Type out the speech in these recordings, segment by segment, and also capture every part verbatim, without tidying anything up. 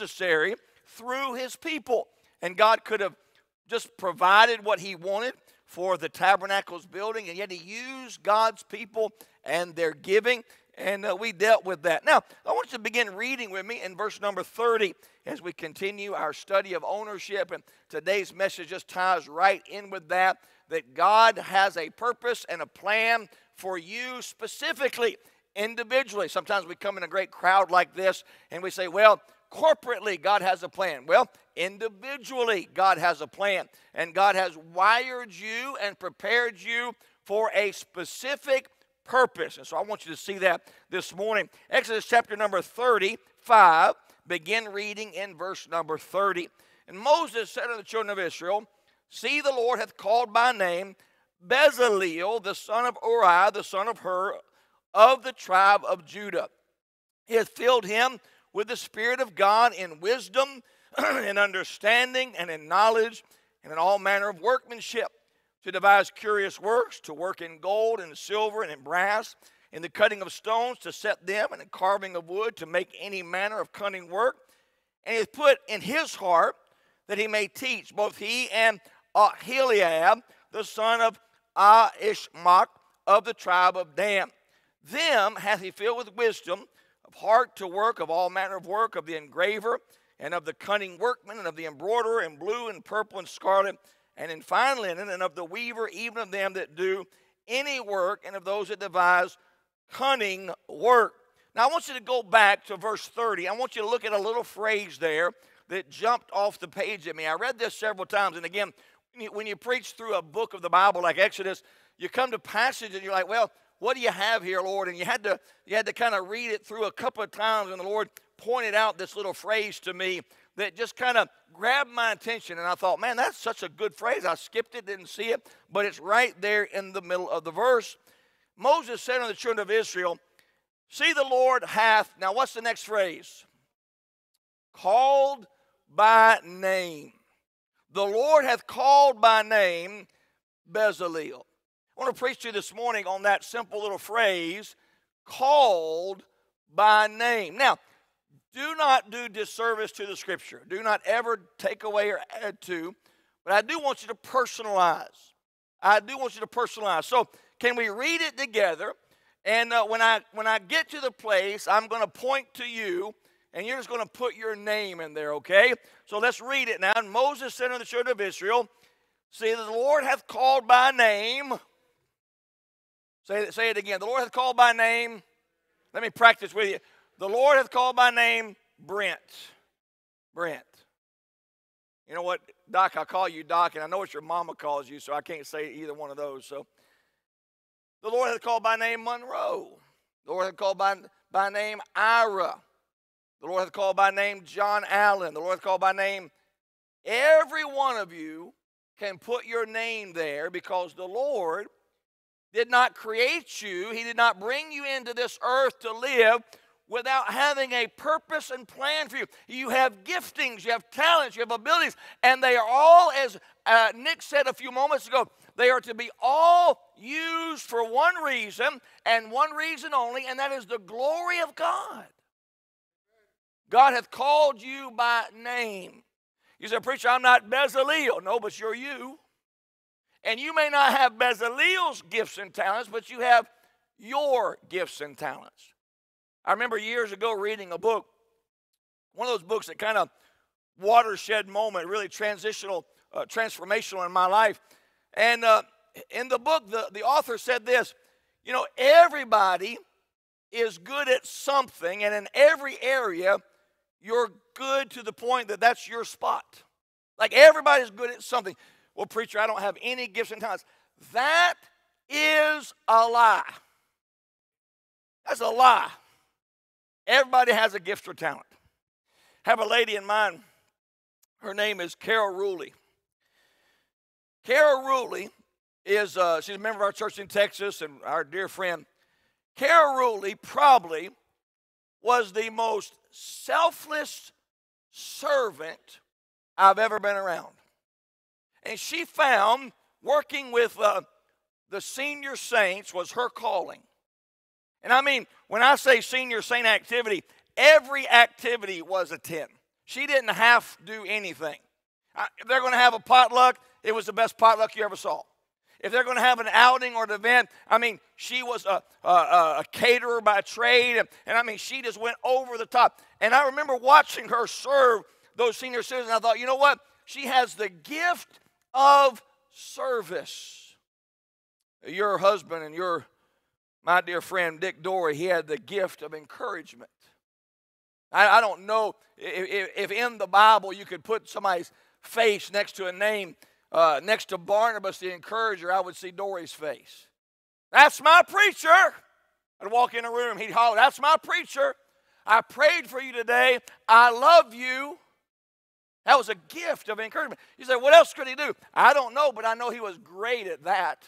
necessary through his people. And God could have just provided what he wanted for the tabernacle's building, and yet he used God's people and their giving, and uh, we dealt with that. Now, I want you to begin reading with me in verse number thirty as we continue our study of ownership, and today's message just ties right in with that, that God has a purpose and a plan for you specifically, individually. Sometimes we come in a great crowd like this, and we say, well, corporately, God has a plan. Well, individually, God has a plan. And God has wired you and prepared you for a specific purpose. And so I want you to see that this morning. Exodus chapter number thirty-five, begin reading in verse number thirty. And Moses said unto the children of Israel, see, the Lord hath called by name Bezalel, the son of Uriah, the son of Hur, of the tribe of Judah. He hath filled him with the Spirit of God in wisdom and understanding and in knowledge and in all manner of workmanship, to devise curious works, to work in gold and silver and in brass, in the cutting of stones to set them, and in carving of wood to make any manner of cunning work. And he hath put in his heart that he may teach, both he and Ahiliab, the son of Ahishmach of the tribe of Dan. Them hath he filled with wisdom, of heart to work, of all manner of work, of the engraver, and of the cunning workman, and of the embroiderer, in blue, and purple, and scarlet, and in fine linen, and of the weaver, even of them that do any work, and of those that devise cunning work. Now, I want you to go back to verse thirty. I want you to look at a little phrase there that jumped off the page at me. I read this several times, and again, when you preach through a book of the Bible like Exodus, you come to passage, and you're like, well, what do you have here, Lord? And you had to you had to kind of read it through a couple of times, and the Lord pointed out this little phrase to me that just kind of grabbed my attention, and I thought, man, that's such a good phrase. I skipped it, didn't see it, but it's right there in the middle of the verse. Moses said unto the children of Israel, see, the Lord hath, now what's the next phrase? Called by name. The Lord hath called by name Bezalel. I want to preach to you this morning on that simple little phrase, called by name. Now, do not do disservice to the Scripture. Do not ever take away or add to, but I do want you to personalize. I do want you to personalize. So can we read it together? And uh, when I when I get to the place, I'm going to point to you, and you're just going to put your name in there, okay? So let's read it now. And Moses said unto the children of Israel, see, the Lord hath called by name. Say it, say it again. The Lord hath called by name. Let me practice with you. The Lord hath called by name Brent. Brent. You know what, Doc, I call you Doc, and I know what your mama calls you, so I can't say either one of those. So, the Lord hath called by name Monroe. The Lord hath called by, by name Ira. The Lord hath called by name John Allen. The Lord hath called by name. Every one of you can put your name there, because the Lord did not create you. He did not bring you into this earth to live without having a purpose and plan for you. You have giftings, you have talents, you have abilities, and they are all, as uh, Nick said a few moments ago, they are to be all used for one reason and one reason only, and that is the glory of God. God hath called you by name. You say, preacher, I'm not Bezalel. No, but you're you. And you may not have Bezalel's gifts and talents, but you have your gifts and talents. I remember years ago reading a book, one of those books that kind of watershed moment, really transitional, uh, transformational in my life. And uh, in the book, the, the author said this, you know, everybody is good at something, and in every area, you're good to the point that that's your spot. Like, everybody's good at something. Well, preacher, I don't have any gifts and talents. That is a lie. That's a lie. Everybody has a gift or talent. I have a lady in mind. Her name is Carol Ruley. Carol Ruley is, uh, she's a member of our church in Texas and our dear friend. Carol Ruley probably was the most selfless servant I've ever been around. And she found working with uh, the senior saints was her calling. And I mean, when I say senior saint activity, every activity was a ten. She didn't have to do anything. If they're going to have a potluck, it was the best potluck you ever saw. If they're going to have an outing or an event, I mean, she was a, a, a caterer by trade, and, and I mean, she just went over the top. And I remember watching her serve those senior citizens. I thought, you know what? She has the gift of service. Your husband and your, my dear friend, Dick Dorey, he had the gift of encouragement. I, I don't know if, if in the Bible you could put somebody's face next to a name. Uh, next to Barnabas, the encourager, I would see Dorey's face. That's my preacher. I'd walk in a room, he'd holler, that's my preacher. I prayed for you today. I love you. That was a gift of encouragement. You say, what else could he do? I don't know, but I know he was great at that.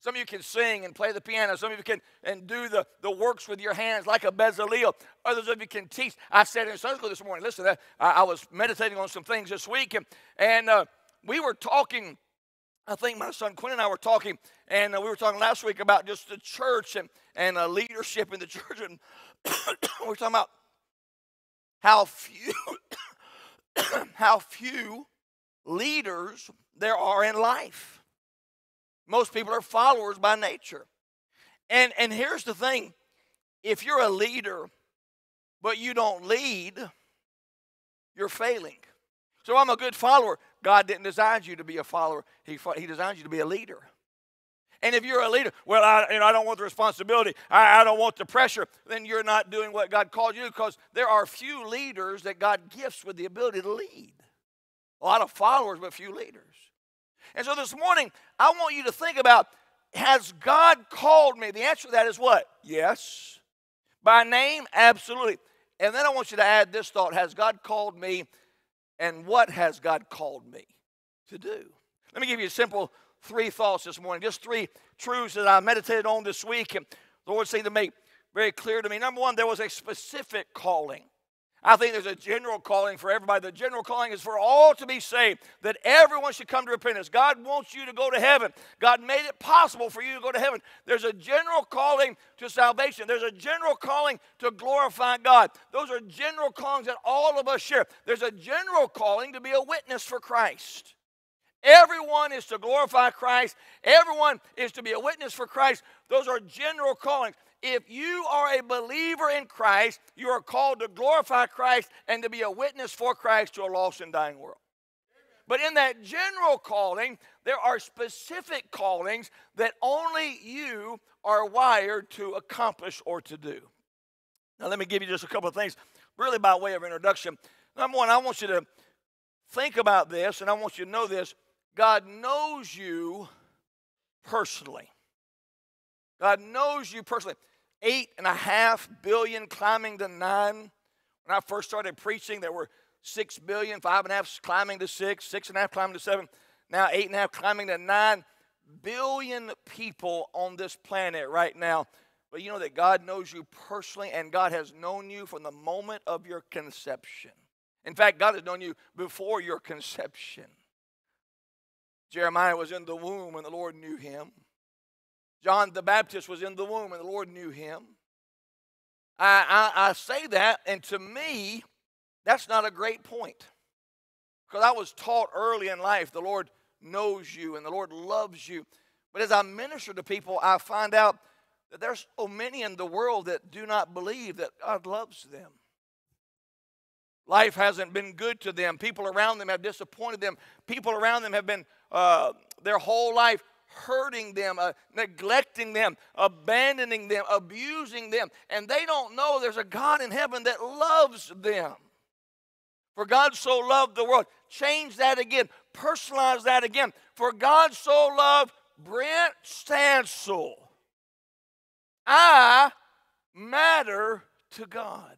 Some of you can sing and play the piano. Some of you can and do the, the works with your hands like a Bezalel. Others of you can teach. I said in Sunday school this morning, listen, I, I was meditating on some things this week, and, and uh, we were talking, I think my son Quinn and I were talking, and uh, we were talking last week about just the church and, and uh, leadership in the church. And we were talking about how few, how few leaders there are in life. Most people are followers by nature. And, and here's the thing. If you're a leader, but you don't lead, you're failing. So I'm a good follower. God didn't design you to be a follower. He, he designed you to be a leader. And if you're a leader, well, I, you know, I don't want the responsibility. I, I don't want the pressure. Then you're not doing what God called you to, because there are few leaders that God gifts with the ability to lead. A lot of followers, but few leaders. And so this morning, I want you to think about, has God called me? The answer to that is what? Yes. By name? Absolutely. And then I want you to add this thought, has God called me? And what has God called me to do? Let me give you a simple three thoughts this morning, just three truths that I meditated on this week, and the Lord seemed to make very clear to me. Number one, there was a specific calling. I think there's a general calling for everybody. The general calling is for all to be saved, that everyone should come to repentance. God wants you to go to heaven. God made it possible for you to go to heaven. There's a general calling to salvation. There's a general calling to glorify God. Those are general callings that all of us share. There's a general calling to be a witness for Christ. Everyone is to glorify Christ. Everyone is to be a witness for Christ. Those are general callings. If you are a believer in Christ, you are called to glorify Christ and to be a witness for Christ to a lost and dying world. But in that general calling, there are specific callings that only you are wired to accomplish or to do. Now, let me give you just a couple of things, really by way of introduction. Number one, I want you to think about this, and I want you to know this. God knows you personally. God knows you personally. Eight and a half billion climbing to nine. When I first started preaching, there were six billion, five and a half climbing to six, six and a half climbing to seven, now eight and a half climbing to nine billion people on this planet right now. But you know that God knows you personally, and God has known you from the moment of your conception. In fact, God has known you before your conception. Jeremiah was in the womb, and the Lord knew him. John the Baptist was in the womb, and the Lord knew him. I, I, I say that, and to me, that's not a great point. Because I was taught early in life, the Lord knows you, and the Lord loves you. But as I minister to people, I find out that there's so many in the world that do not believe that God loves them. Life hasn't been good to them. People around them have disappointed them. People around them have been, uh, their whole life, hurting them, uh, neglecting them, abandoning them, abusing them, and they don't know there's a God in heaven that loves them. For God so loved the world. Change that again. Personalize that again. For God so loved Brent Stancil. I matter to God.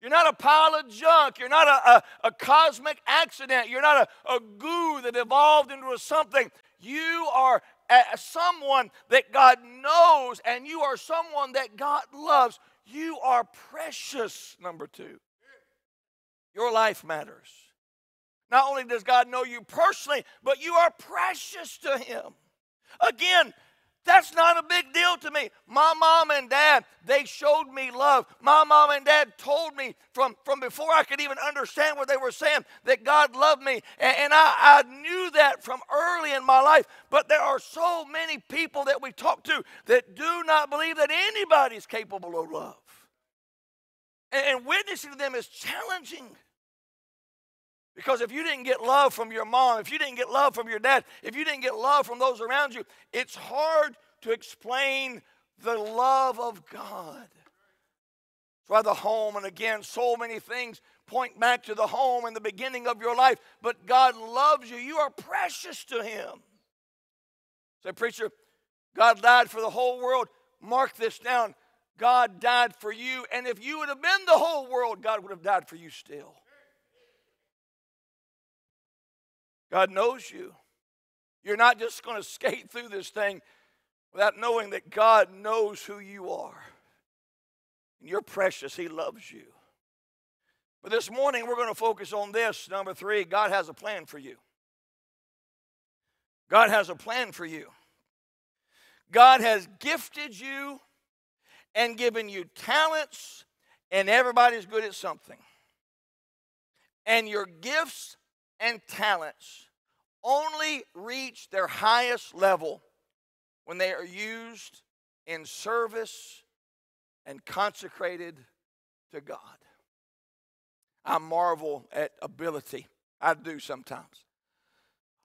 You're not a pile of junk. You're not a, a, a cosmic accident. You're not a, a goo that evolved into a something. You are a, someone that God knows, and you are someone that God loves. You are precious, number two. Your life matters. Not only does God know you personally, but you are precious to him. Again, That's not a big deal to me. My mom and dad, they showed me love. My mom and dad told me from, from before I could even understand what they were saying that God loved me. And, and I, I knew that from early in my life. But there are so many people that we talk to that do not believe that anybody's capable of love. And, and witnessing to them is challenging. Because if you didn't get love from your mom, if you didn't get love from your dad, if you didn't get love from those around you, it's hard to explain the love of God. That's why the home, and again, so many things point back to the home and the beginning of your life. But God loves you. You are precious to Him. Say, preacher, God died for the whole world. Mark this down. God died for you. And if you would have been the whole world, God would have died for you still. God knows you. You're not just going to skate through this thing without knowing that God knows who you are. And you're precious. He loves you. But this morning, we're going to focus on this, number three. God has a plan for you. God has a plan for you. God has gifted you and given you talents, and everybody's good at something. And your gifts and talents only reach their highest level when they are used in service and consecrated to God. I marvel at ability. I do sometimes.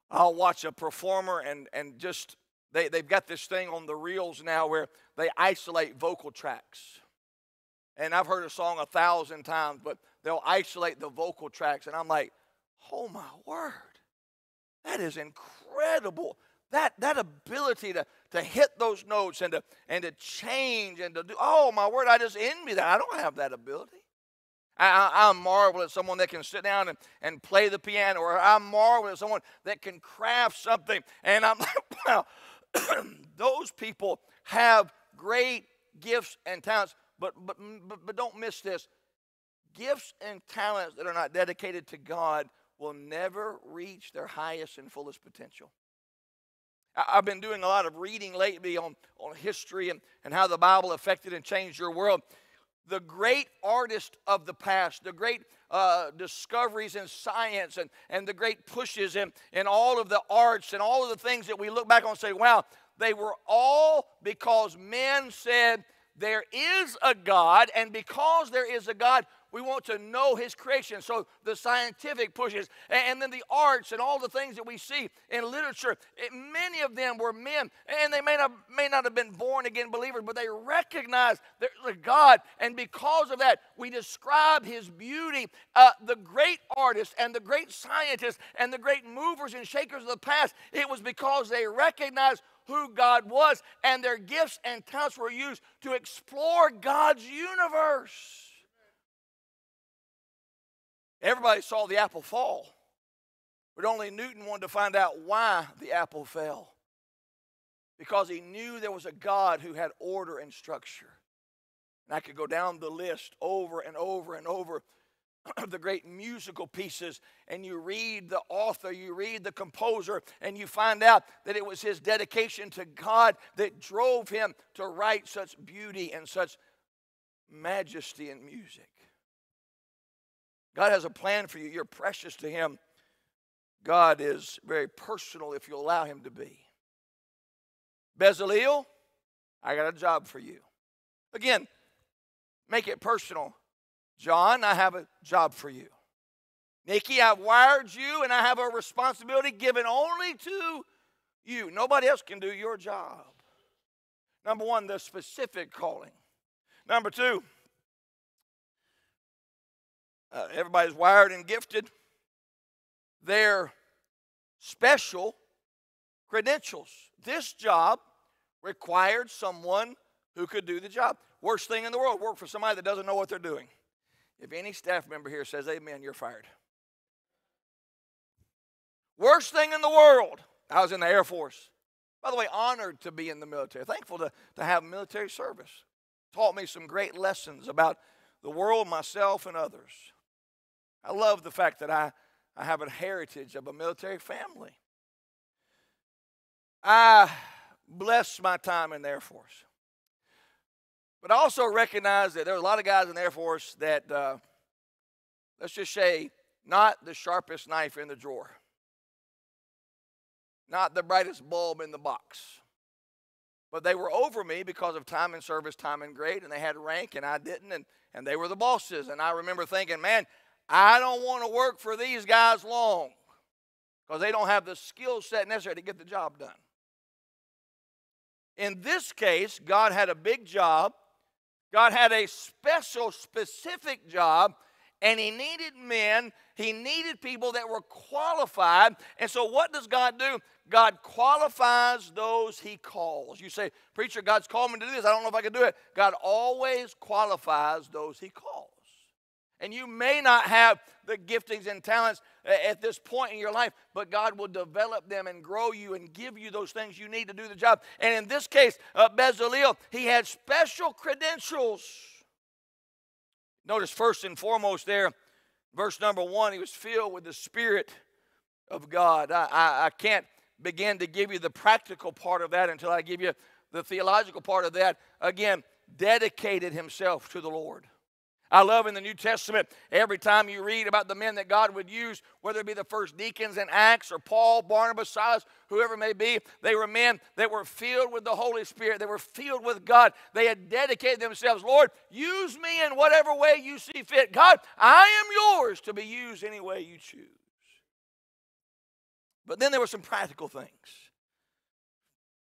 I'll watch a performer and, and just, they, they've got this thing on the reels now where they isolate vocal tracks. And I've heard a song a thousand times, but they'll isolate the vocal tracks, and I'm like, oh my word, that is incredible. That, that ability to, to hit those notes and to, and to change and to do, oh my word, I just envy that. I don't have that ability. I, I, I marvel at someone that can sit down and, and play the piano, or I marvel at someone that can craft something. And I'm like, wow, those people have great gifts and talents, but, but, but, but don't miss this. Gifts and talents that are not dedicated to God will never reach their highest and fullest potential. I've been doing a lot of reading lately on, on history and, and how the Bible affected and changed your world. The great artists of the past, the great uh, discoveries in science and, and the great pushes in, in all of the arts and all of the things that we look back on and say, wow, they were all because men said there is a God, and because there is a God, we want to know His creation. So the scientific pushes, and then the arts and all the things that we see in literature, it, many of them were men, and they may not, may not have been born-again believers, but they recognized there's a God, and because of that, we describe His beauty. Uh, the great artists and the great scientists and the great movers and shakers of the past, it was because they recognized who God was, and their gifts and talents were used to explore God's universe. Everybody saw the apple fall, but only Newton wanted to find out why the apple fell, because he knew there was a God who had order and structure. And I could go down the list over and over and over of the great musical pieces, and you read the author, you read the composer, and you find out that it was his dedication to God that drove him to write such beauty and such majesty in music. God has a plan for you. You're precious to Him. God is very personal if you allow Him to be. Bezalel, I got a job for you. Again, make it personal. John, I have a job for you. Nikki, I've wired you, and I have a responsibility given only to you. Nobody else can do your job. Number one, the specific calling. Number two, Uh, everybody's wired and gifted. Their special credentials. This job required someone who could do the job. Worst thing in the world, work for somebody that doesn't know what they're doing. If any staff member here says amen, you're fired. Worst thing in the world. I was in the Air Force. By the way, honored to be in the military. Thankful to, to have military service. Taught me some great lessons about the world, myself, and others. I love the fact that I, I have a heritage of a military family. I blessed my time in the Air Force. But I also recognize that there are a lot of guys in the Air Force that, uh, let's just say, not the sharpest knife in the drawer. Not the brightest bulb in the box. But they were over me because of time and service, time and grade, and they had rank, and I didn't, and, and they were the bosses. And I remember thinking, man, I don't want to work for these guys long because they don't have the skill set necessary to get the job done. In this case, God had a big job. God had a special, specific job, and he needed men. He needed people that were qualified. And so what does God do? God qualifies those he calls. You say, preacher, God's called me to do this. I don't know if I can do it. God always qualifies those he calls. And you may not have the giftings and talents at this point in your life, but God will develop them and grow you and give you those things you need to do the job. And in this case, uh, Bezalel, he had special credentials. Notice first and foremost there, verse number one, he was filled with the Spirit of God. I, I, I can't begin to give you the practical part of that until I give you the theological part of that. Again, dedicated himself to the Lord. I love in the New Testament, every time you read about the men that God would use, whether it be the first deacons in Acts or Paul, Barnabas, Silas, whoever it may be, they were men that were filled with the Holy Spirit. They were filled with God. They had dedicated themselves. Lord, use me in whatever way you see fit. God, I am yours to be used any way you choose. But then there were some practical things.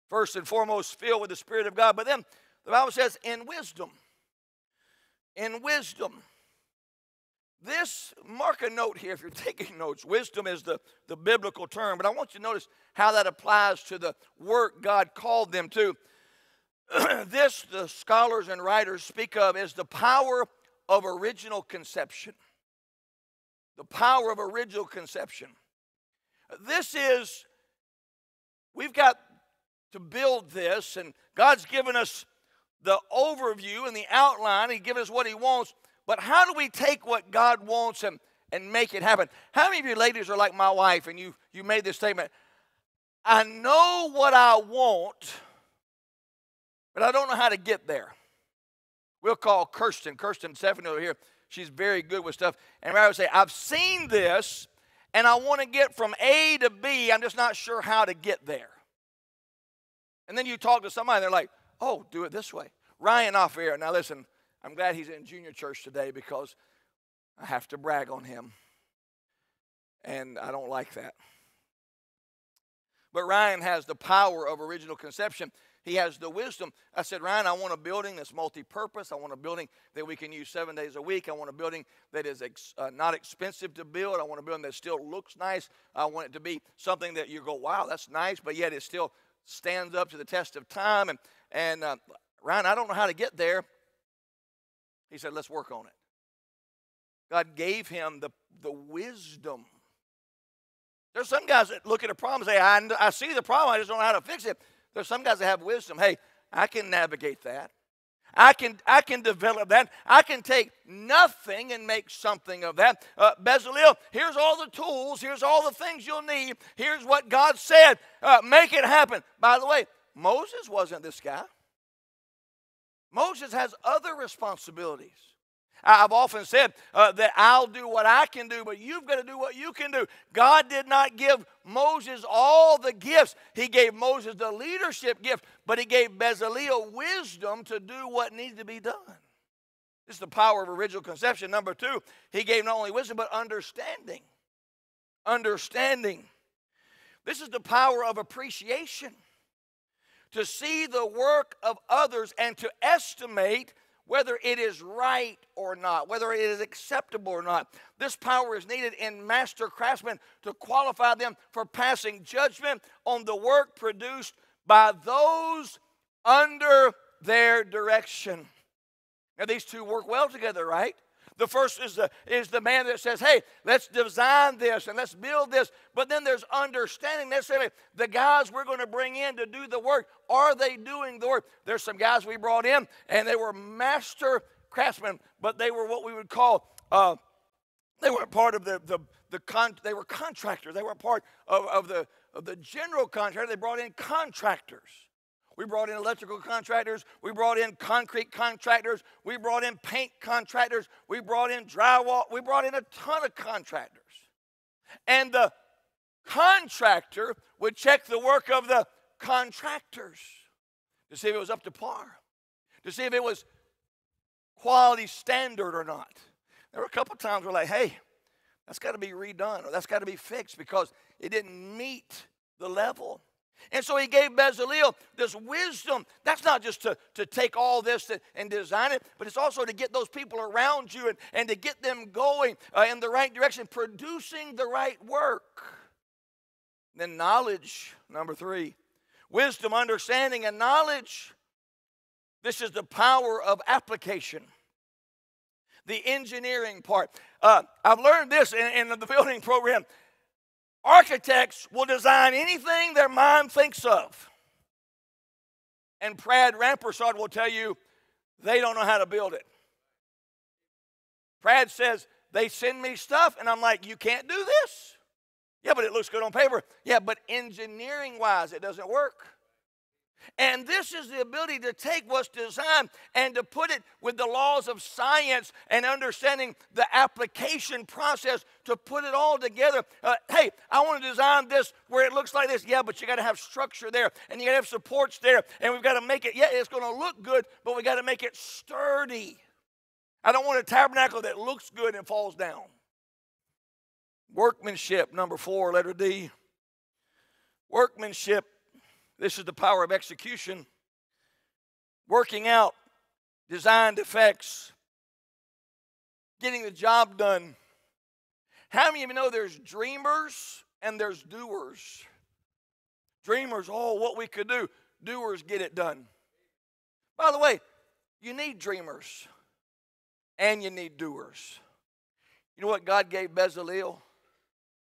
First and foremost, filled with the Spirit of God. But then the Bible says, in wisdom. In wisdom. This, mark a note here if you're taking notes. Wisdom is the, the biblical term, but I want you to notice how that applies to the work God called them to. This, the scholars and writers speak of as the power of original conception. The power of original conception. This is, we've got to build this, and God's given us the overview and the outline. He gives us what he wants, but how do we take what God wants and, and make it happen? How many of you ladies are like my wife and you, you made this statement, I know what I want, but I don't know how to get there? We'll call Kirsten, Kirsten Stephanie over here. She's very good with stuff. And I would say, I've seen this and I want to get from A to B. I'm just not sure how to get there. And then you talk to somebody, they're like, oh, do it this way. Ryan Alfiero. Now listen, I'm glad he's in junior church today because I have to brag on him. And I don't like that. But Ryan has the power of original conception. He has the wisdom. I said, Ryan, I want a building that's multi-purpose. I want a building that we can use seven days a week. I want a building that is ex uh, not expensive to build. I want a building that still looks nice. I want it to be something that you go, wow, that's nice, but yet it still stands up to the test of time. And And uh, Ryan, I don't know how to get there. He said, let's work on it. God gave him the, the wisdom. There's some guys that look at a problem and say, I, I see the problem, I just don't know how to fix it. There's some guys that have wisdom. Hey, I can navigate that. I can, I can develop that. I can take nothing and make something of that. Uh, Bezalel, here's all the tools. Here's all the things you'll need. Here's what God said. Uh, make it happen. By the way, Moses wasn't this guy. Moses has other responsibilities. I've often said uh, that I'll do what I can do, but you've got to do what you can do. God did not give Moses all the gifts. He gave Moses the leadership gift, but he gave Bezalel wisdom to do what needed to be done. This is the power of original conception. Number two, he gave not only wisdom, but understanding. Understanding. This is the power of appreciation. To see the work of others and to estimate whether it is right or not, whether it is acceptable or not. This power is needed in master craftsmen to qualify them for passing judgment on the work produced by those under their direction. Now, these two work well together, right? The first is the, is the man that says, hey, let's design this and let's build this. But then there's understanding necessarily. The guys we're going to bring in to do the work, are they doing the work? There's some guys we brought in, and they were master craftsmen, but they were what we would call, uh, they weren't part of the, the, the con they were contractors. They weren't part of, of, the, of the general contractor. They brought in contractors We brought in electrical contractors. We brought in concrete contractors. We brought in paint contractors. We brought in drywall. We brought in a ton of contractors. And the contractor would check the work of the contractors to see if it was up to par, to see if it was quality standard or not. There were a couple times we're like, hey, that's got to be redone, or that's got to be fixed because it didn't meet the level. And so he gave Bezalel this wisdom. That's not just to, to take all this to, and design it, but it's also to get those people around you and, and to get them going uh, in the right direction, producing the right work. And then knowledge, number three. Wisdom, understanding, and knowledge. This is the power of application. The engineering part. Uh, I've learned this in, in the building program. Architects will design anything their mind thinks of. And Brad Rampersad will tell you they don't know how to build it. Brad says, they send me stuff, and I'm like, you can't do this. Yeah, but it looks good on paper. Yeah, but engineering-wise, it doesn't work. And this is the ability to take what's designed and to put it with the laws of science and understanding the application process to put it all together. Uh, hey, I want to design this where it looks like this. Yeah, but you got to have structure there, and you got to have supports there, and we've got to make it, yeah, it's going to look good, but we got to make it sturdy. I don't want a tabernacle that looks good and falls down. Workmanship, number four, letter D. Workmanship, this is the power of execution. Working out, designed effects, getting the job done. How many of you know there's dreamers and there's doers? Dreamers, oh, what we could do. Doers, get it done. By the way, you need dreamers and you need doers. You know what God gave Bezalel?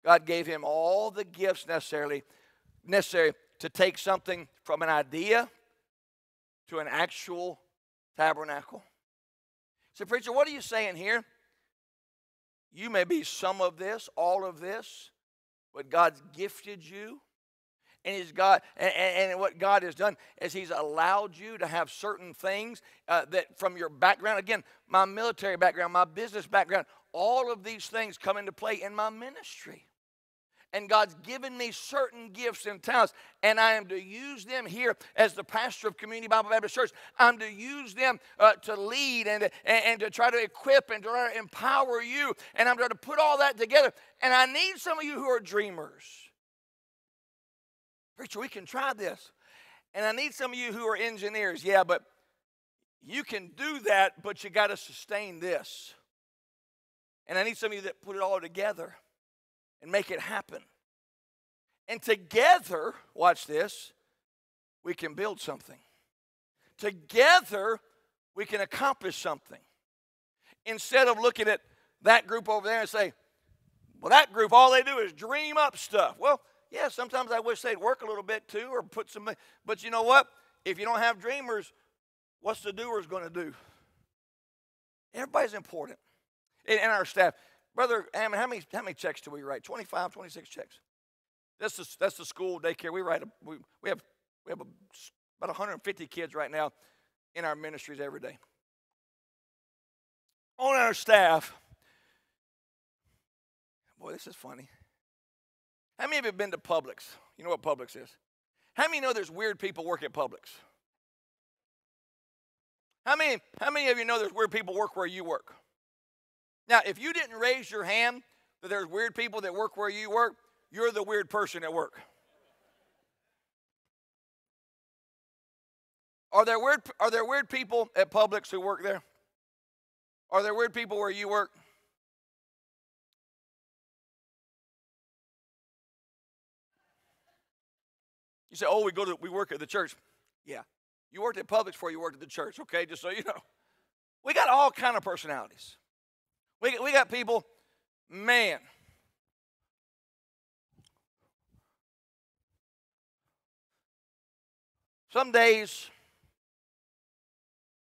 God gave him all the gifts necessarily, necessary to take something from an idea to an actual tabernacle. So, preacher, what are you saying here? You may be some of this, all of this, but God's gifted you. And, he's God, and, and what God has done is He's allowed you to have certain things uh, that from your background, again, my military background, my business background, all of these things come into play in my ministry. And God's given me certain gifts and talents, and I am to use them here as the pastor of Community Bible Baptist Church. I'm to use them uh, to lead and to, and, and to try to equip and to try to empower you. And I'm going to put all that together. And I need some of you who are dreamers. Preacher, we can try this. And I need some of you who are engineers. Yeah, but you can do that, but you got to sustain this. And I need some of you that put it all together and make it happen. And together, watch this, we can build something. Together, we can accomplish something. Instead of looking at that group over there and say, well, that group, all they do is dream up stuff. Well, yeah, sometimes I wish they'd work a little bit too or put some, but you know what? If you don't have dreamers, what's the doers going to do? Everybody's important. And our staff. Brother, how many, how many checks do we write? twenty-five, twenty-six checks. That's the, that's the school, daycare. We write. A, we, we have, we have a, about one hundred fifty kids right now in our ministries every day. On our staff. Boy, this is funny. How many of you have been to Publix? You know what Publix is. How many know there's weird people work at Publix? How many, how many of you know there's weird people work where you work? Now, if you didn't raise your hand that there's weird people that work where you work, you're the weird person at work. Are there weird, are there weird people at Publix who work there? Are there weird people where you work? You say, oh, we go to, we work at the church. Yeah. You worked at Publix before you worked at the church, okay, just so you know. We got all kind of personalities. We, we got people, man. Some days,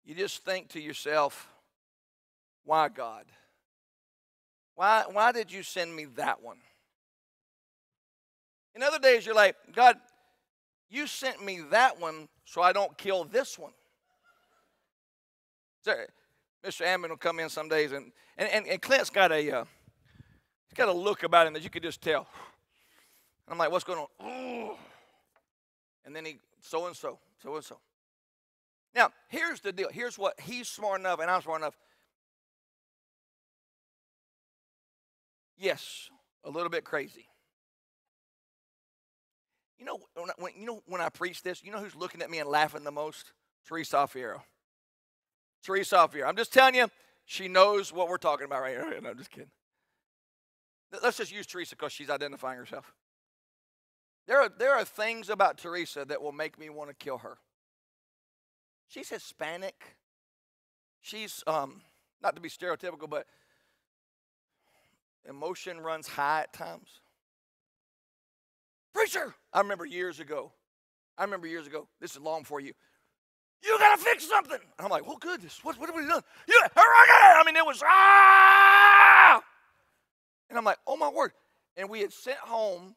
you just think to yourself, why God? Why, why did you send me that one? And other days, you're like, God, you sent me that one so I don't kill this one. So, Mister Ammon will come in some days, and, and, and, and Clint's got a, uh, he's got a look about him that you could just tell. And I'm like, what's going on? Ooh. And then he, so-and-so, so-and-so. Now, here's the deal. Here's what he's smart enough and I'm smart enough. Yes, a little bit crazy. You know when, when, you know, when I preach this, you know who's looking at me and laughing the most? Teresa Alfiero. Teresa Alfiero. I'm just telling you, she knows what we're talking about right here. No, I'm just kidding. Let's just use Teresa because she's identifying herself. There are, there are things about Teresa that will make me want to kill her. She's Hispanic. She's, um, not to be stereotypical, but emotion runs high at times. Preacher, I remember years ago. I remember years ago. This is long for you. You got to fix something. And I'm like, well, goodness, what, what have we done? You, I mean, it was, ah! And I'm like, oh, my word. And we had sent home,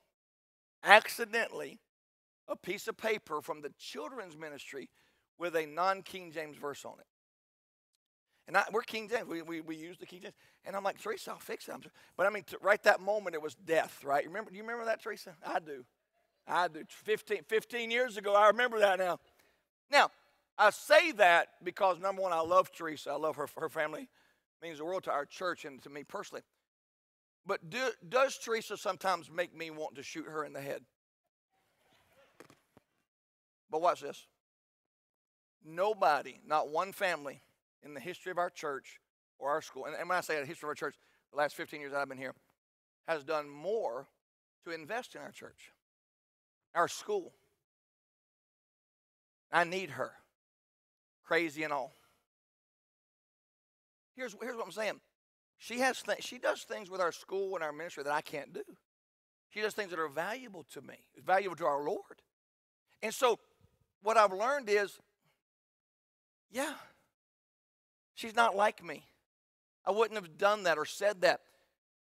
accidentally, a piece of paper from the children's ministry with a non-King James verse on it. And I, we're King James. We, we, we use the King James. And I'm like, Teresa, I'll fix it. I'm sorry. But, I mean, to, right that moment, it was death, right? Remember? Do you remember that, Teresa? I do. I do. fifteen, fifteen years ago, I remember that now. Now, I say that because, number one, I love Teresa. I love her. Her family. It means the world to our church and to me personally. But do, does Teresa sometimes make me want to shoot her in the head? But watch this. Nobody, not one family in the history of our church or our school, and when I say the history of our church, the last fifteen years that I've been here, has done more to invest in our church, our school. I need her, crazy and all. Here's, here's what I'm saying. She, has th- she does things with our school and our ministry that I can't do. She does things that are valuable to me, valuable to our Lord. And so what I've learned is, yeah, she's not like me. I wouldn't have done that or said that.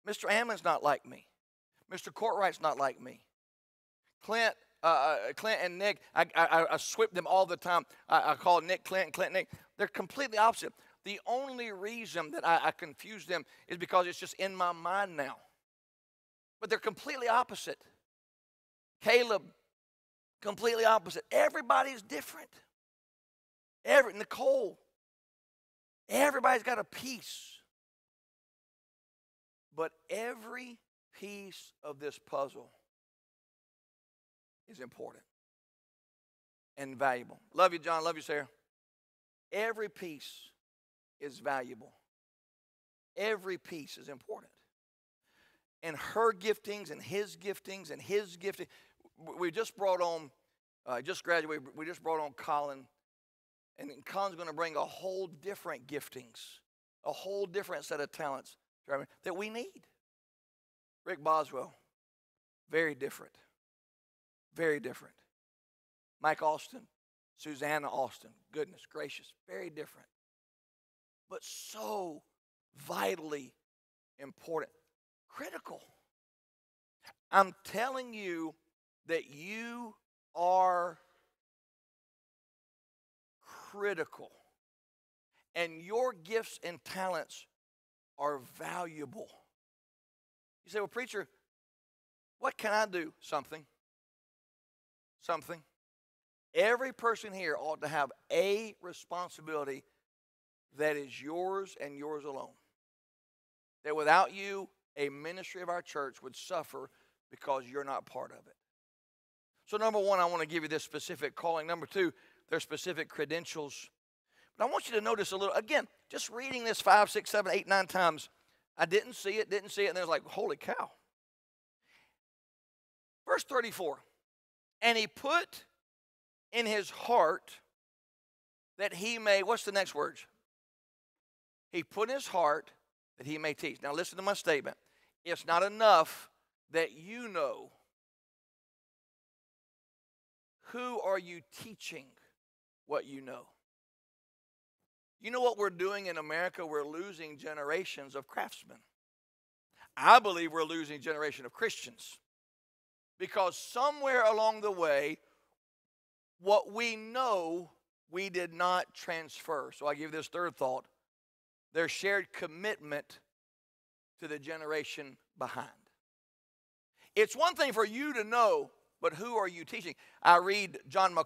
Mister Ammon's not like me. Mister Courtwright's not like me. Clint, uh, Clint and Nick, I, I, I sweep them all the time. I, I call Nick Clint and Clint Nick. They're completely opposite. The only reason that I, I confuse them is because it's just in my mind now. But they're completely opposite. Caleb, completely opposite. Everybody's different. Every, Nicole, everybody's got a piece. But every piece of this puzzle is important and valuable. Love you, John. Love you, Sarah. Every piece is valuable. Every piece is important. And her giftings and his giftings and his giftings. We just brought on, uh, just graduated, we just brought on Colin. And Colin's going to bring a whole different giftings, a whole different set of talents that we need. Rick Boswell, very different, very different. Mike Austin, Susanna Austin, goodness gracious, very different. But so vitally important, critical. I'm telling you that you are critical, and your gifts and talents are valuable. You say, well, preacher, what can I do? Something. Something. Every person here ought to have a responsibility that is yours and yours alone. That without you, a ministry of our church would suffer because you're not part of it. So number one, I want to give you this specific calling. Number two, their specific credentials. But I want you to notice a little, again, just reading this five, six, seven, eight, nine times, I didn't see it, didn't see it, and I was like, holy cow. Verse thirty-four, and he put in his heart that he may, what's the next words? He put in his heart that he may teach. Now listen to my statement. It's not enough that you know. Who are you teaching? What you know. You know what we're doing in America? We're losing generations of craftsmen. I believe we're losing a generation of Christians because somewhere along the way, what we know we did not transfer. So I give this third thought, their shared commitment to the generation behind. It's one thing for you to know, but who are you teaching? I read John Mac-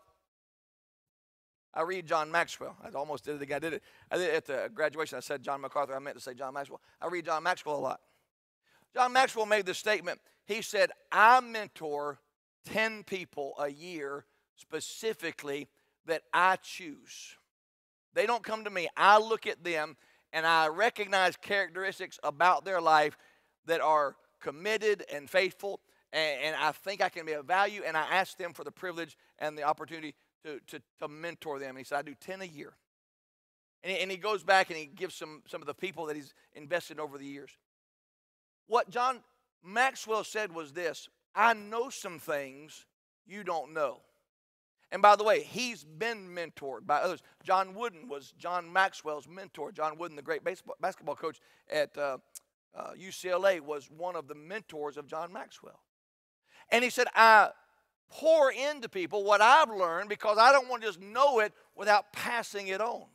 I read John Maxwell. I almost did it again. I did it. I did it at the graduation. I said John MacArthur. I meant to say John Maxwell. I read John Maxwell a lot. John Maxwell made this statement. He said, I mentor ten people a year specifically that I choose. They don't come to me. I look at them and I recognize characteristics about their life that are committed and faithful, and, and I think I can be of value, and I ask them for the privilege and the opportunity to, to, to mentor them. And he said, I do ten a year. And he, and he goes back and he gives some, some of the people that he's invested in over the years. What John Maxwell said was this, I know some things you don't know. And by the way, he's been mentored by others. John Wooden was John Maxwell's mentor. John Wooden, the great baseball, basketball coach at uh, uh, U C L A, was one of the mentors of John Maxwell. And he said, I pour into people what I've learned because I don't want to just know it without passing it on.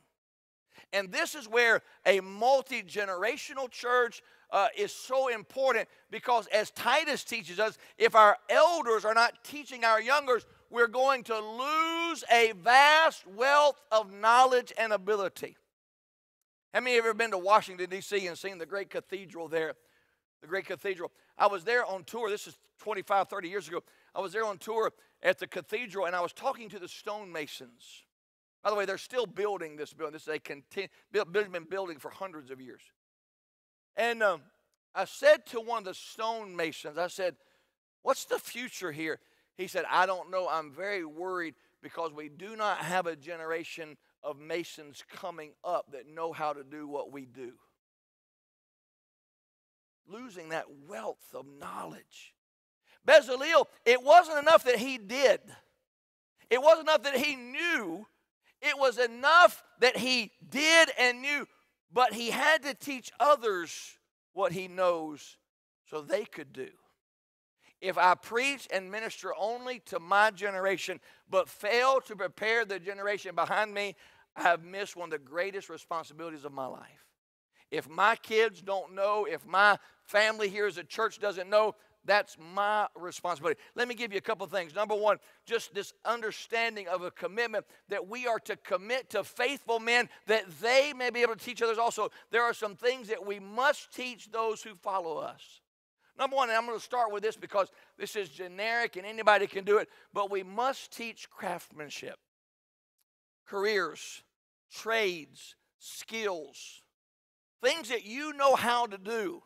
And this is where a multi-generational church Uh, is so important, because as Titus teaches us, if our elders are not teaching our youngers, we're going to lose a vast wealth of knowledge and ability. How many of you have ever been to Washington, D C and seen the great cathedral there? The great cathedral. I was there on tour. This is twenty-five, thirty years ago. I was there on tour at the cathedral, and I was talking to the stonemasons. By the way, they're still building this building. This is a continu- building been building for hundreds of years. And um, I said to one of the stonemasons, I said, what's the future here? He said, I don't know. I'm very worried because we do not have a generation of masons coming up that know how to do what we do. Losing that wealth of knowledge. Bezalel, it wasn't enough that he did. It wasn't enough that he knew. It was enough that he did and knew. But he had to teach others what he knows so they could do. If I preach and minister only to my generation but fail to prepare the generation behind me, I have missed one of the greatest responsibilities of my life. If my kids don't know, if my family here as a church doesn't know, that's my responsibility. Let me give you a couple of things. Number one, just this understanding of a commitment that we are to commit to faithful men that they may be able to teach others also. There are some things that we must teach those who follow us. Number one, and I'm going to start with this because this is generic and anybody can do it, but we must teach craftsmanship, careers, trades, skills, things that you know how to do.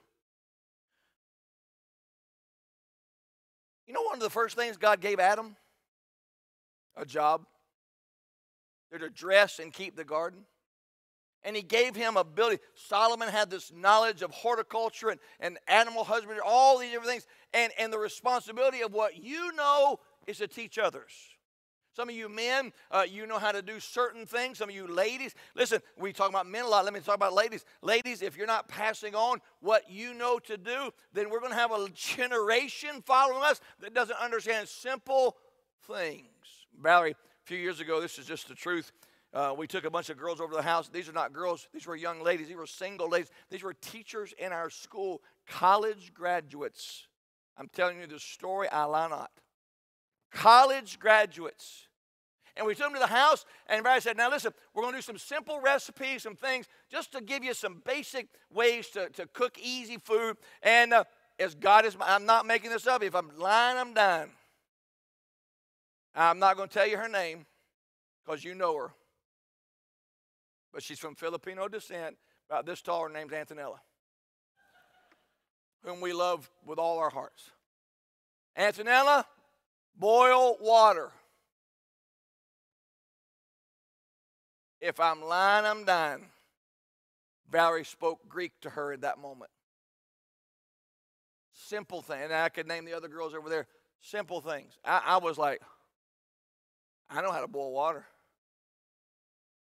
You know one of the first things God gave Adam? A job. They're to dress and keep the garden. And he gave him ability. Solomon had this knowledge of horticulture and, and animal husbandry, all these different things. And, and the responsibility of what you know is to teach others. Some of you men, uh, you know how to do certain things. Some of you ladies, listen, we talk about men a lot. Let me talk about ladies. Ladies, if you're not passing on what you know to do, then we're going to have a generation following us that doesn't understand simple things. Valerie, a few years ago, this is just the truth. Uh, we took a bunch of girls over to the house. These are not girls. These were young ladies. These were single ladies. These were teachers in our school, college graduates. I'm telling you this story, I lie not. College graduates. And we took them to the house, and everybody said, now listen, we're going to do some simple recipes, some things, just to give you some basic ways to, to cook easy food. And uh, as God is, I'm not making this up. If I'm lying, I'm dying. I'm not going to tell you her name, because you know her. But she's from Filipino descent, about this tall. Her name's Antonella, whom we love with all our hearts. Antonella, boil water. If I'm lying, I'm dying. Valerie spoke Greek to her in that moment. Simple thing. And I could name the other girls over there. Simple things. I, I was like, I know how to boil water.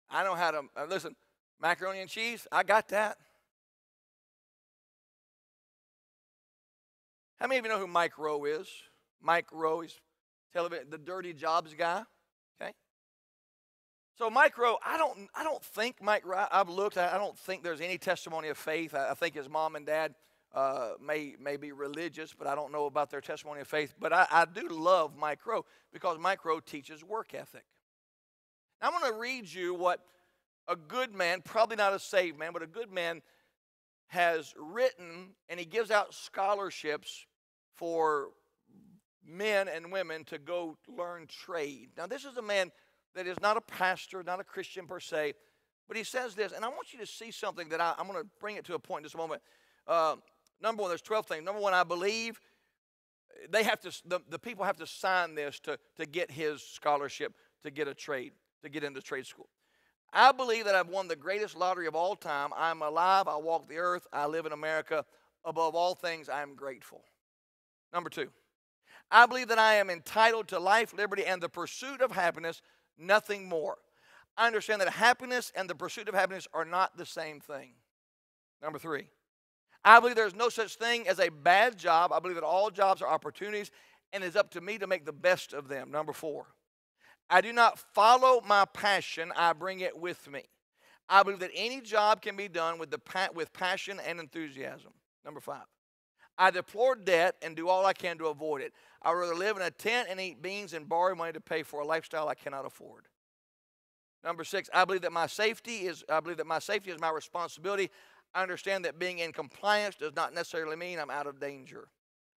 I know how to, uh, listen, macaroni and cheese, I got that. How many of you know who Mike Rowe is? Mike Rowe, he's television, the Dirty Jobs guy, okay? So Mike Rowe, I don't, I don't think Mike Rowe, I've looked, I don't think there's any testimony of faith. I, I think his mom and dad uh, may, may be religious, but I don't know about their testimony of faith. But I, I do love Mike Rowe because Mike Rowe teaches work ethic. Now, I'm going to read you what a good man, probably not a saved man, but a good man has written, and he gives out scholarships for men and women to go learn trade. Now, this is a man that is not a pastor, not a Christian per se, but he says this, and I want you to see something that I, I'm going to bring it to a point in just a moment. Uh, number one, there's twelve things. Number one, I believe they have to, the, the people have to sign this to, to get his scholarship, to get a trade, to get into trade school. I believe that I've won the greatest lottery of all time. I'm alive, I walk the earth, I live in America. Above all things, I am grateful. Number two, I believe that I am entitled to life, liberty, and the pursuit of happiness. Nothing more. I understand that happiness and the pursuit of happiness are not the same thing. Number three, I believe there's no such thing as a bad job. I believe that all jobs are opportunities, and it's up to me to make the best of them. Number four, I do not follow my passion. I bring it with me. I believe that any job can be done with, the pa with passion and enthusiasm. Number five, I deplore debt and do all I can to avoid it. I'd rather live in a tent and eat beans and borrow money to pay for a lifestyle I cannot afford. Number six, I believe that my safety is, I believe that my safety is my responsibility. I understand that being in compliance does not necessarily mean I'm out of danger.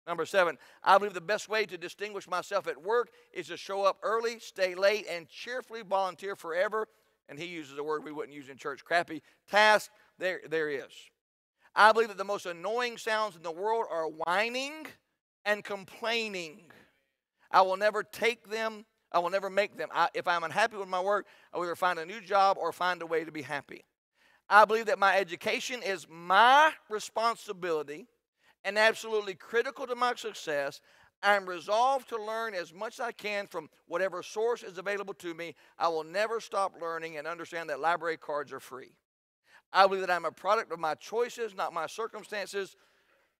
Number seven, I believe the best way to distinguish myself at work is to show up early, stay late, and cheerfully volunteer forever. And he uses a word we wouldn't use in church, crappy task. There, there is. I believe that the most annoying sounds in the world are whining and complaining. I will never take them. I will never make them. I, if I'm unhappy with my work, I will either find a new job or find a way to be happy. I believe that my education is my responsibility and absolutely critical to my success. I am resolved to learn as much as I can from whatever source is available to me. I will never stop learning and understand that library cards are free. I believe that I'm a product of my choices, not my circumstances.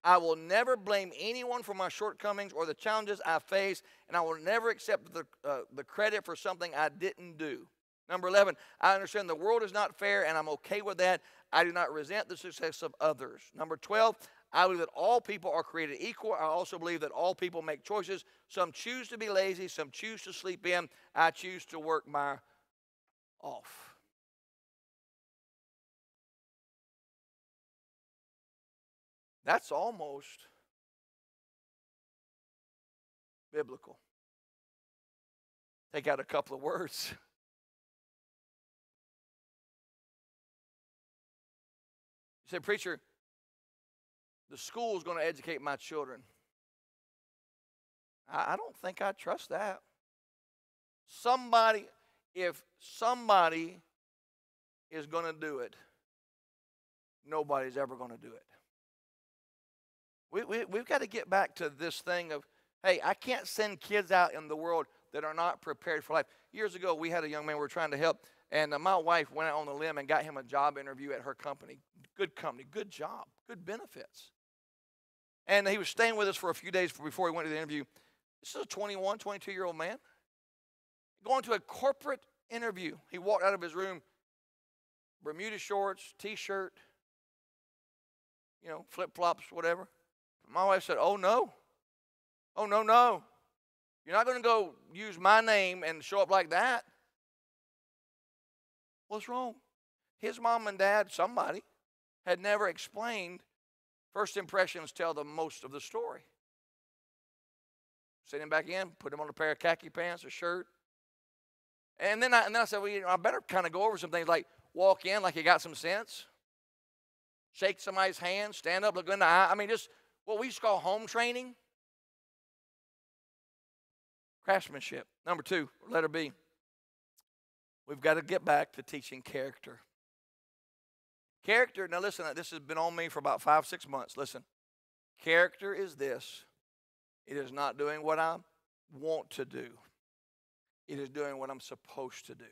I will never blame anyone for my shortcomings or the challenges I face, and I will never accept the, uh, the credit for something I didn't do. Number eleven, I understand the world is not fair, and I'm okay with that. I do not resent the success of others. Number twelve, I believe that all people are created equal. I also believe that all people make choices. Some choose to be lazy. Some choose to sleep in. I choose to work my off. That's almost biblical. Take out a couple of words. You say, preacher, the school's going to educate my children. I, I don't think I trust that. Somebody, if somebody is going to do it, nobody's ever going to do it. We, we, we've got to get back to this thing of, hey, I can't send kids out in the world that are not prepared for life. Years ago, we had a young man we were trying to help, and uh, my wife went out on the limb and got him a job interview at her company. Good company, good job, good benefits. And he was staying with us for a few days before he went to the interview. This is a twenty-one, twenty-two-year-old man going to a corporate interview. He walked out of his room, Bermuda shorts, T-shirt, you know, flip-flops, whatever. My wife said, oh, no. Oh, no, no. You're not going to go use my name and show up like that. What's wrong? His mom and dad, somebody, had never explained. First impressions tell the most of the story. Send him back in, put him on a pair of khaki pants, a shirt. And then I, and then I said, well, you know, I better kind of go over some things, like walk in like you got some sense. Shake somebody's hand, stand up, look in the eye. I mean, just... what we used to call home training. Craftsmanship. Number two, letter B. We've got to get back to teaching character. Character, now listen, this has been on me for about five, six months. Listen, character is this. It is not doing what I want to do. It is doing what I'm supposed to do.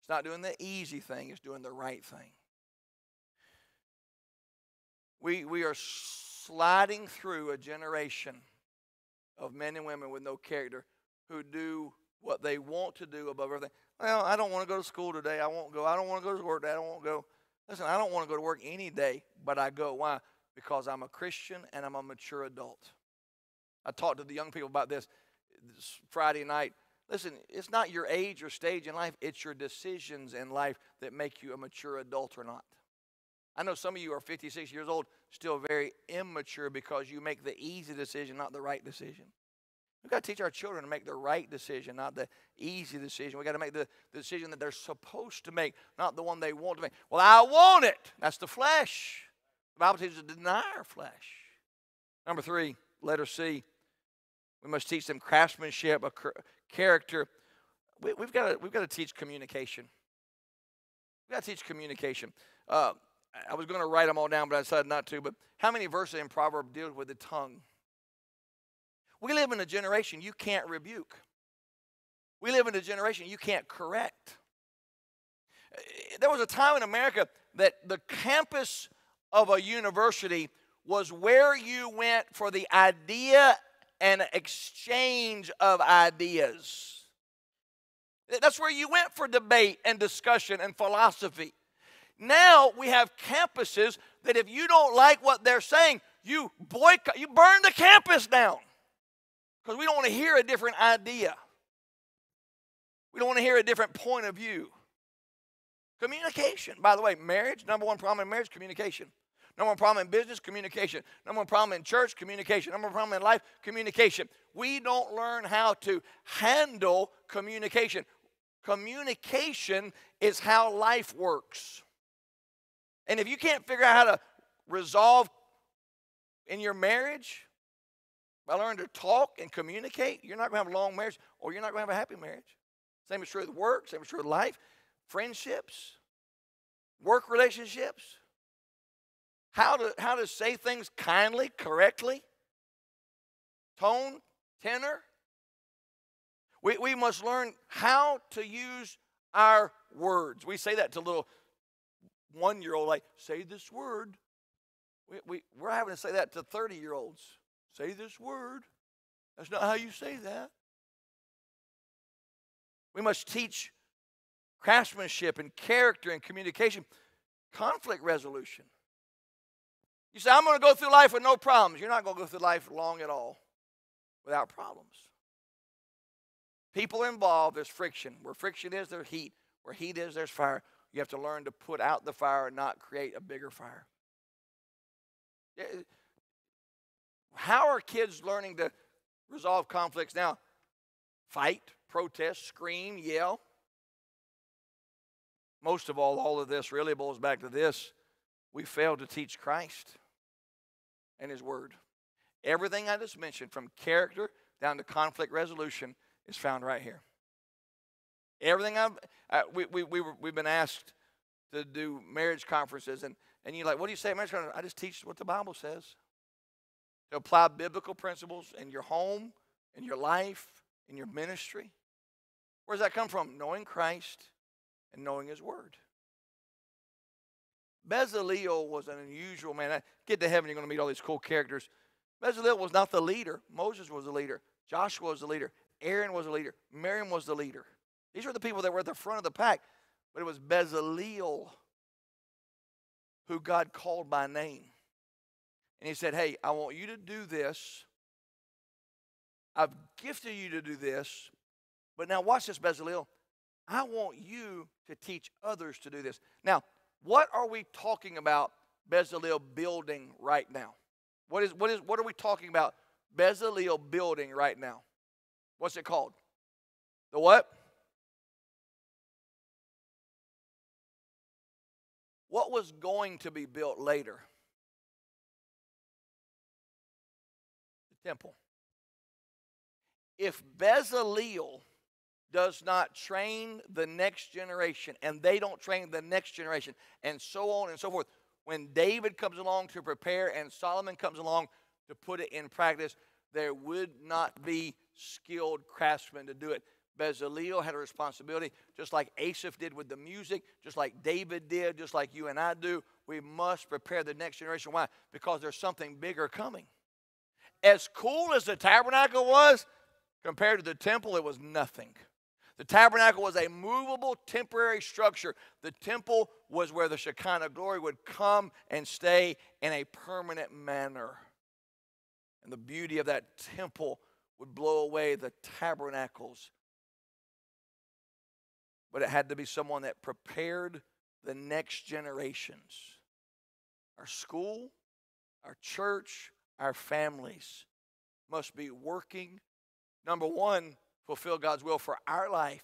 It's not doing the easy thing. It's doing the right thing. We, we are sliding through a generation of men and women with no character who do what they want to do above everything. Well, I don't want to go to school today. I won't go. I don't want to go to work today. I don't want to go. Listen, I don't want to go to work any day, but I go. Why? Because I'm a Christian and I'm a mature adult. I talked to the young people about this, this Friday night. Listen, it's not your age or stage in life. It's your decisions in life that make you a mature adult or not. I know some of you are fifty-six years old, still very immature because you make the easy decision, not the right decision. We've got to teach our children to make the right decision, not the easy decision. We've got to make the decision that they're supposed to make, not the one they want to make. Well, I want it. That's the flesh. The Bible teaches us to deny our flesh. Number three, letter C. We must teach them craftsmanship, a character. We, we've got to, we've got to teach communication. We've got to teach communication. Uh, I was going to write them all down, but I decided not to. But how many verses in Proverbs deal with the tongue? We live in a generation you can't rebuke. We live in a generation you can't correct. There was a time in America that the campus of a university was where you went for the idea and exchange of ideas. That's where you went for debate and discussion and philosophy. Now we have campuses that if you don't like what they're saying, you boycott, you burn the campus down. Because we don't want to hear a different idea. We don't want to hear a different point of view. Communication. By the way, marriage, number one problem in marriage, communication. Number one problem in business, communication. Number one problem in church, communication. Number one problem in life, communication. We don't learn how to handle communication. Communication is how life works. And if you can't figure out how to resolve in your marriage, I learn to talk and communicate, you're not going to have a long marriage or you're not going to have a happy marriage. Same is true with work. Same is true with life. Friendships. Work relationships. How to, how to say things kindly, correctly. Tone, tenor. We, we must learn how to use our words. We say that to little one-year-old, like, say this word. We, we, we're having to say that to thirty-year-olds. Say this word. That's not how you say that. We must teach craftsmanship and character and communication, conflict resolution. You say, I'm going to go through life with no problems. You're not going to go through life long at all without problems. People are involved, there's friction. Where friction is, there's heat. Where heat is, there's fire. You have to learn to put out the fire and not create a bigger fire. It, How are kids learning to resolve conflicts now? Fight, protest, scream, yell. Most of all, all of this really boils back to this. We fail to teach Christ and His Word. Everything I just mentioned, from character down to conflict resolution, is found right here. Everything I've, I, we, we, we were, we've been asked to do marriage conferences, and, and you're like, what do you say at marriage conference? I just teach what the Bible says. To apply biblical principles in your home, in your life, in your ministry. Where does that come from? Knowing Christ and knowing His Word. Bezalel was an unusual man. Get to heaven, you're going to meet all these cool characters. Bezalel was not the leader. Moses was the leader. Joshua was the leader. Aaron was the leader. Miriam was the leader. These were the people that were at the front of the pack. But it was Bezalel who God called by name. And He said, hey, I want you to do this. I've gifted you to do this. But now watch this, Bezalel. I want you to teach others to do this. Now, what are we talking about Bezalel building right now? What is, what is, what are we talking about Bezalel building right now? What's it called? The what? What was going to be built later? Temple. If Bezalel does not train the next generation, and they don't train the next generation, and so on and so forth, when David comes along to prepare and Solomon comes along to put it in practice, there would not be skilled craftsmen to do it. Bezalel had a responsibility, just like Asaph did with the music, just like David did, just like you and I do. We must prepare the next generation. Why? Because there's something bigger coming. As cool as the tabernacle was, compared to the temple, it was nothing. The tabernacle was a movable temporary structure. The temple was where the Shekinah glory would come and stay in a permanent manner. And the beauty of that temple would blow away the tabernacles. But it had to be someone that prepared the next generations. Our school, our church, our families must be working, number one, fulfill God's will for our life,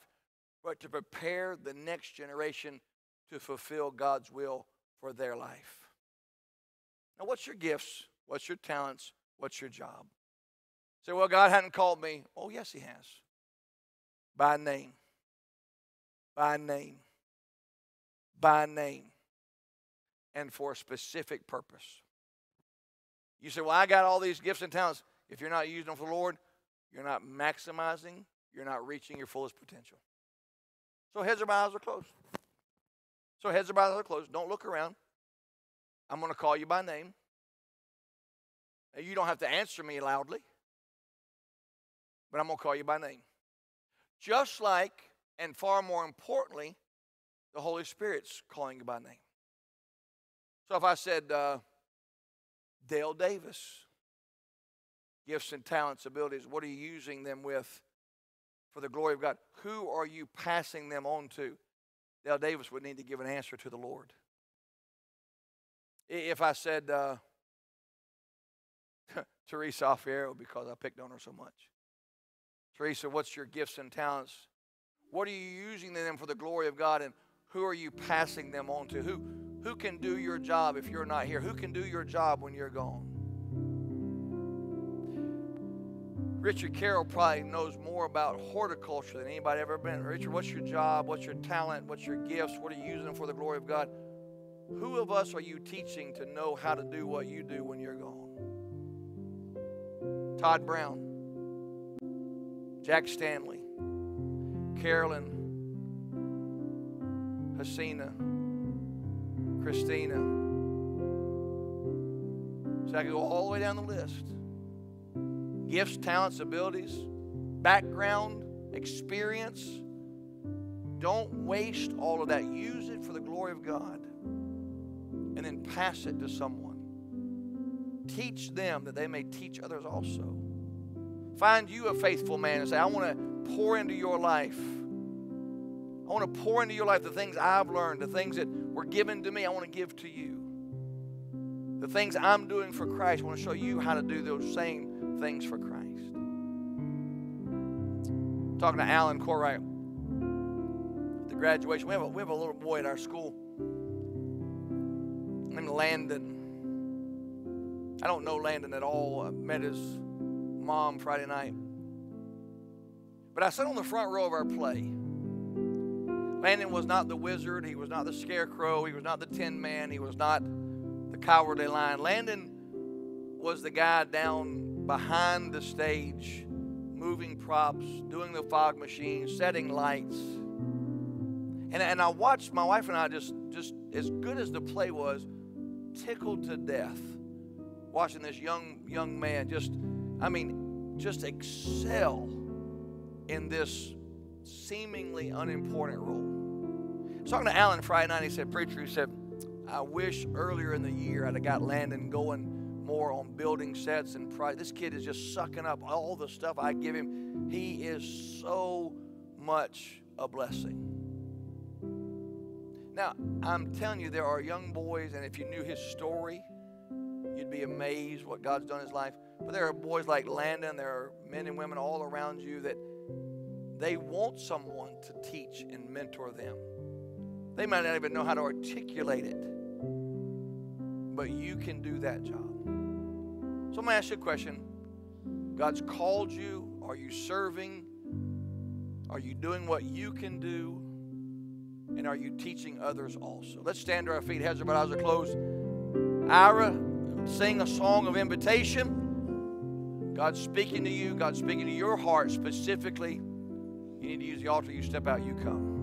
but to prepare the next generation to fulfill God's will for their life. Now, what's your gifts? What's your talents? What's your job? Say, well, God hadn't called me. Oh, yes, he has. By name. By name. By name. And for a specific purpose. You say, well, I got all these gifts and talents. If you're not using them for the Lord, you're not maximizing, you're not reaching your fullest potential. So heads or eyes are closed. So heads or eyes are closed. Don't look around. I'm going to call you by name. Now, you don't have to answer me loudly, but I'm going to call you by name. Just like, and far more importantly, the Holy Spirit's calling you by name. So if I said, uh, Dale Davis, gifts and talents, abilities, what are you using them with for the glory of God? Who are you passing them on to? Dale Davis would need to give an answer to the Lord. If I said uh, Teresa Alfiero, because I picked on her so much. Teresa, what's your gifts and talents? What are you using them for the glory of God, and who are you passing them on to? Who, who can do your job if you're not here? Who can do your job when you're gone? Richard Carroll probably knows more about horticulture than anybody ever been. Richard, what's your job? What's your talent? What's your gifts? What are you using them for the glory of God? Who of us are you teaching to know how to do what you do when you're gone? Todd Brown, Jack Stanley, Carolyn, Hasina, Christina. So I can go all the way down the list. Gifts, talents, abilities, background, experience. Don't waste all of that. Use it for the glory of God. And then pass it to someone. Teach them that they may teach others also. Find you a faithful man and say, I want to pour into your life. I want to pour into your life the things I've learned, the things that were given to me, I want to give to you. The things I'm doing for Christ, I want to show you how to do those same things for Christ. Talking to Alan Corwright at the graduation. We have a, we have a little boy at our school named Landon. I don't know Landon at all. I met his mom Friday night. But I sat on the front row of our play. Landon was not the wizard. He was not the scarecrow. He was not the tin man. He was not the cowardly lion. Landon was the guy down behind the stage, moving props, doing the fog machine, setting lights. And, and I watched my wife and I just, just, as good as the play was, tickled to death, watching this young, young man just, I mean, just excel in this seemingly unimportant role. I was talking to Alan Friday night, he said, preacher, he said, I wish earlier in the year I'd have got Landon going more on building sets and pride. This kid is just sucking up all the stuff I give him. He is so much a blessing. Now, I'm telling you, there are young boys, and if you knew his story, you'd be amazed what God's done in his life. But there are boys like Landon, there are men and women all around you that they want someone to teach and mentor them. They might not even know how to articulate it, but you can do that job. So I'm going to ask you a question. God's called you. Are you serving? Are you doing what you can do? And are you teaching others also? Let's stand to our feet. Heads are bowed, eyes are closed. Ira, sing a song of invitation. God's speaking to you. God's speaking to your heart specifically. You need to use the altar. You step out, you come.